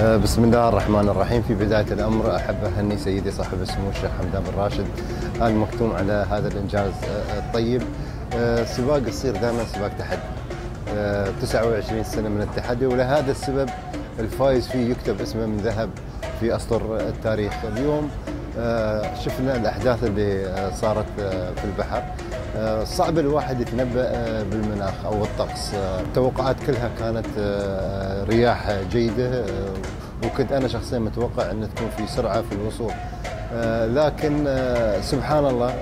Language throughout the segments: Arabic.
بسم الله الرحمن الرحيم. في بداية الأمر أحب أهني سيدي صاحب السمو الشيخ حمدان بن راشد آل مكتوم على هذا الإنجاز الطيب. سباق الصير دائما سباق تحدي، 29 سنة من التحدي، ولهذا السبب الفايز فيه يكتب اسمه من ذهب في أسطر التاريخ. اليوم شفنا الأحداث اللي صارت في البحر، صعب الواحد يتنبأ بالمناخ أو الطقس. التوقعات كلها كانت رياح جيدة، وكنت أنا شخصيا متوقع أن تكون في سرعة في الوصول، لكن سبحان الله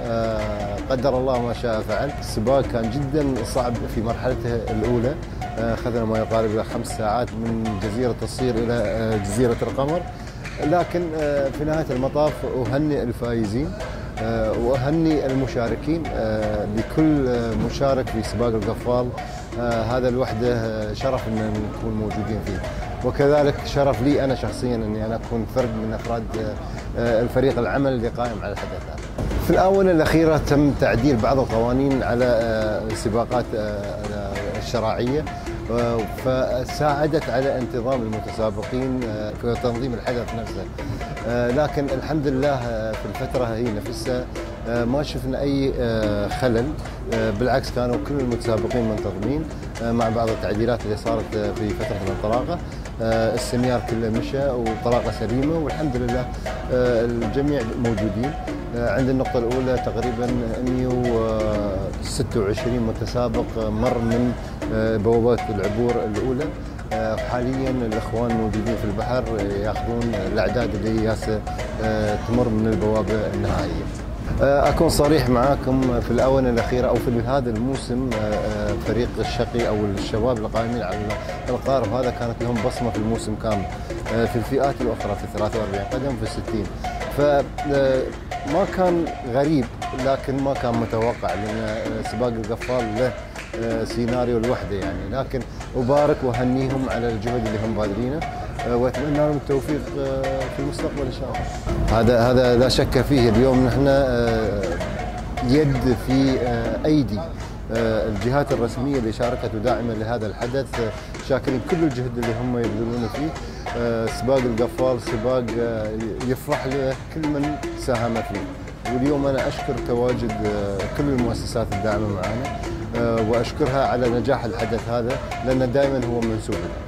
قدر الله ما شاء فعل. السباق كان جدا صعب في مرحلته الأولى، أخذنا ما يقارب 5 ساعات من جزيرة الصير إلى جزيرة القمر، لكن في نهاية المطاف أهني الفائزين وأهني المشاركين لكل مشارك في سباق القفال. هذا لوحده شرف أن نكون موجودين فيه، وكذلك شرف لي أنا شخصياً أني أنا أكون فرد من أفراد الفريق العمل اللي قائم على الحدث هذا. في الآونة الأخيرة تم تعديل بعض القوانين على السباقات الشراعية، فساعدت على انتظام المتسابقين في تنظيم الحدث نفسه، لكن الحمد لله في الفترة هي نفسها ما شفنا أي خلل، بالعكس كانوا كل المتسابقين منتظمين مع بعض التعديلات اللي صارت في فترة الانطلاقة. السميار كله مشى وطلاقة سليمة، والحمد لله الجميع موجودين. عند النقطة الأولى تقريباً 126 متسابق مر من بوابات العبور الأولى. حالياً الإخوان موجودين في البحر يأخذون الأعداد اللي ياسة تمر من البوابة النهائية. أكون صريح معاكم، في الآونة الأخيرة أو في هذا الموسم فريق الشقي أو الشباب اللي قائمين على القارب هذا كانت لهم بصمة في الموسم كامل، في الفئات الأخرى في 43 قدم في 60، فما كان غريب لكن ما كان متوقع، لأن سباق القفال له سيناريو لوحده يعني. لكن أبارك وأهنيهم على الجهد اللي هم باذلينه، واتمنى لهم التوفيق في المستقبل ان شاء الله. هذا لا شك فيه. اليوم نحن يد في ايدي الجهات الرسميه اللي شاركت وداعمه لهذا الحدث، شاكرين كل الجهد اللي هم يبذلونه فيه. سباق القفال سباق يفرح له كل من ساهم فيه، واليوم انا اشكر تواجد كل المؤسسات الداعمه معنا، واشكرها على نجاح الحدث هذا، لان دائما هو منسوب لنا.